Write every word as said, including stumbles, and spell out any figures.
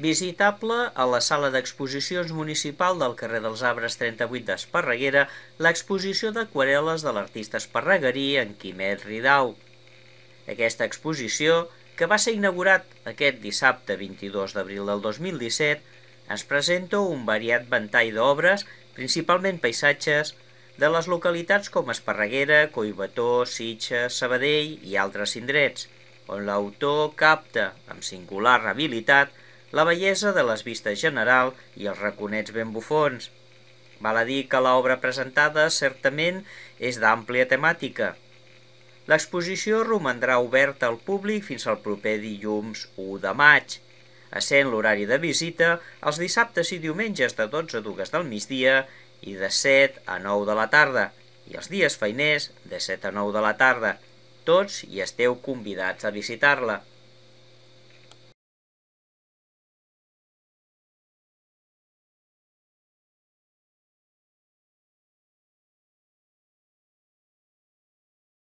Visitable a la sala d'exposicions municipal del carrer dels Arbres trenta-vuit d'Esparreguera l'exposició d'aquarel·les de l'artista esparreguerí en Quimet Ridao. Aquesta exposició, que va ser inaugurat aquest dissabte vint-i-dos d'abril del dos mil disset, ens presenta un variat ventall d'obres, principalment paisatges, de les localitats com Esparreguera, Coibató, Sitges, Sabadell i altres indrets, on l'autor capta, amb singular habilitat, la bellesa de les vistes general i els raconets ben bufons. Val a dir que l'obra presentada, certament, és d'àmplia temàtica. L'exposició romandrà oberta al públic fins al proper dilluns u de maig, essent l'horari de visita els dissabtes i diumenges de dotze a dues del migdia i de set a nou de la tarda, i els dies feiners de set a nou de la tarda. Tots hi esteu convidats a visitar-la.